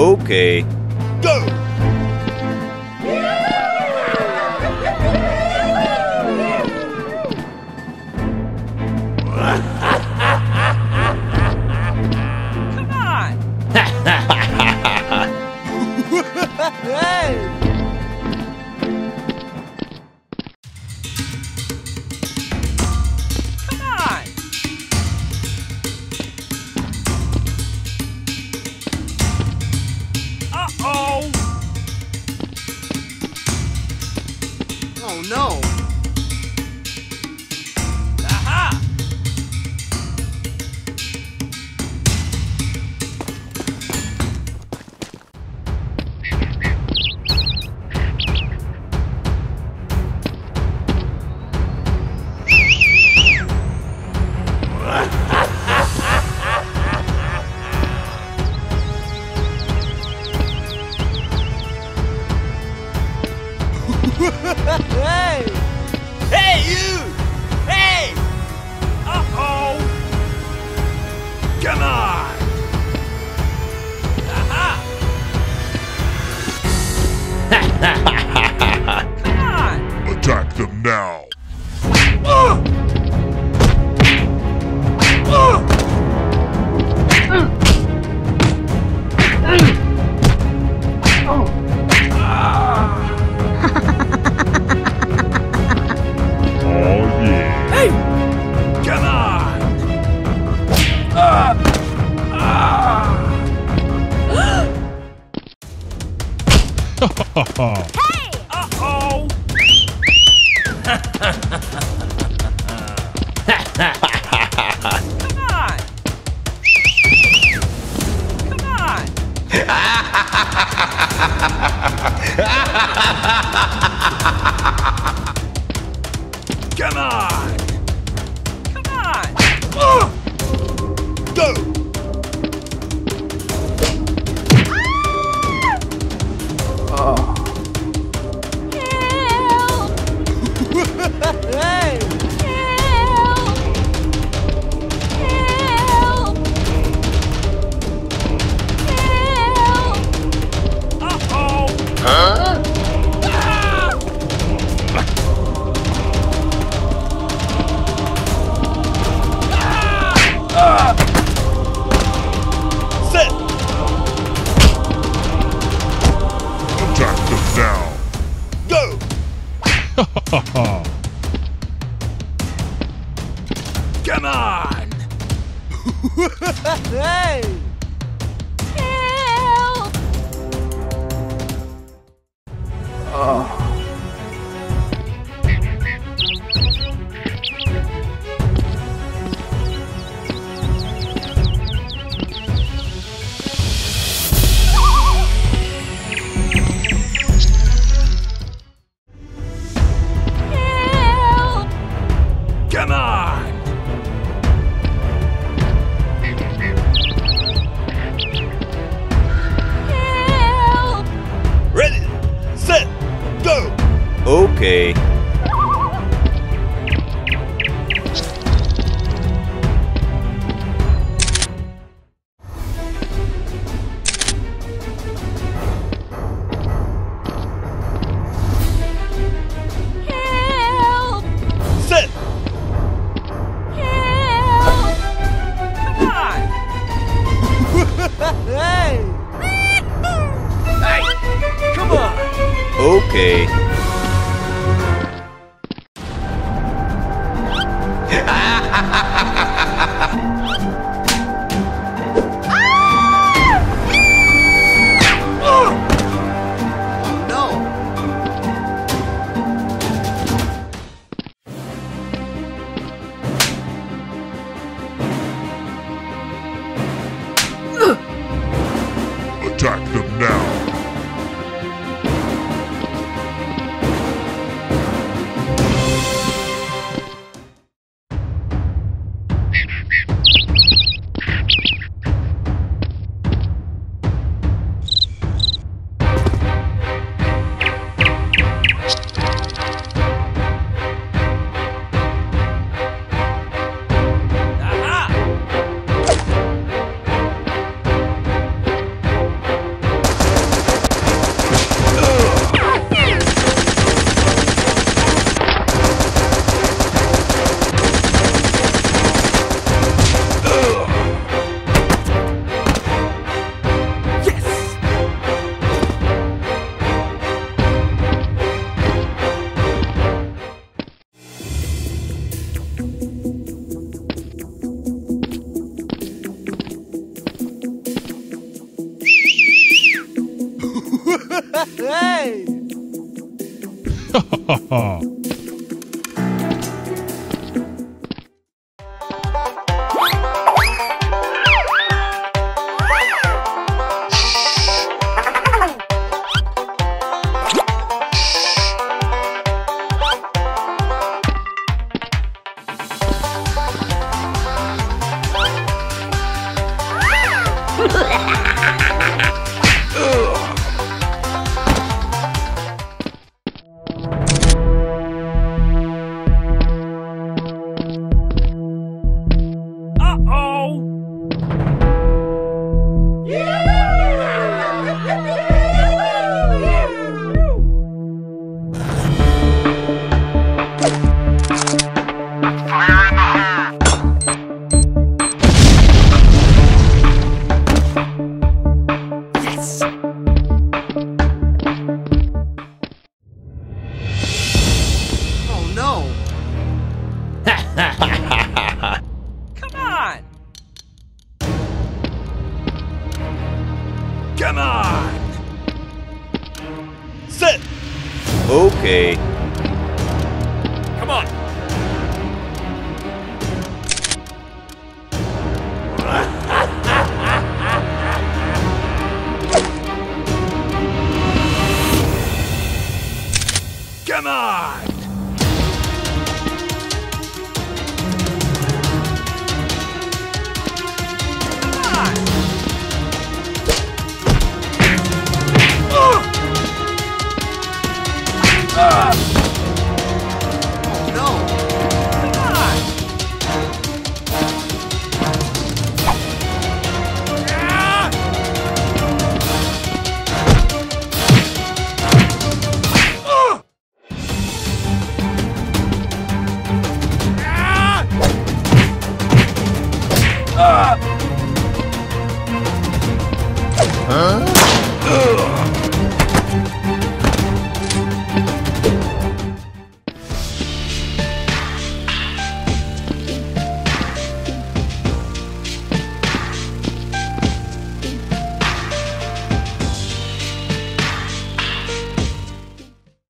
Okay. Go! Come on! Hey! No. Aha! Hey! Hey, you! Hey! Uh-oh! Come on! Aha! Come on! Attack them now! Hey! Uh-oh! Come on! Come on! Come on! Come on! Go! Come on! Hey! Help! Oh. Okay. Attack them now! Hey! Ha ha ha! Come on!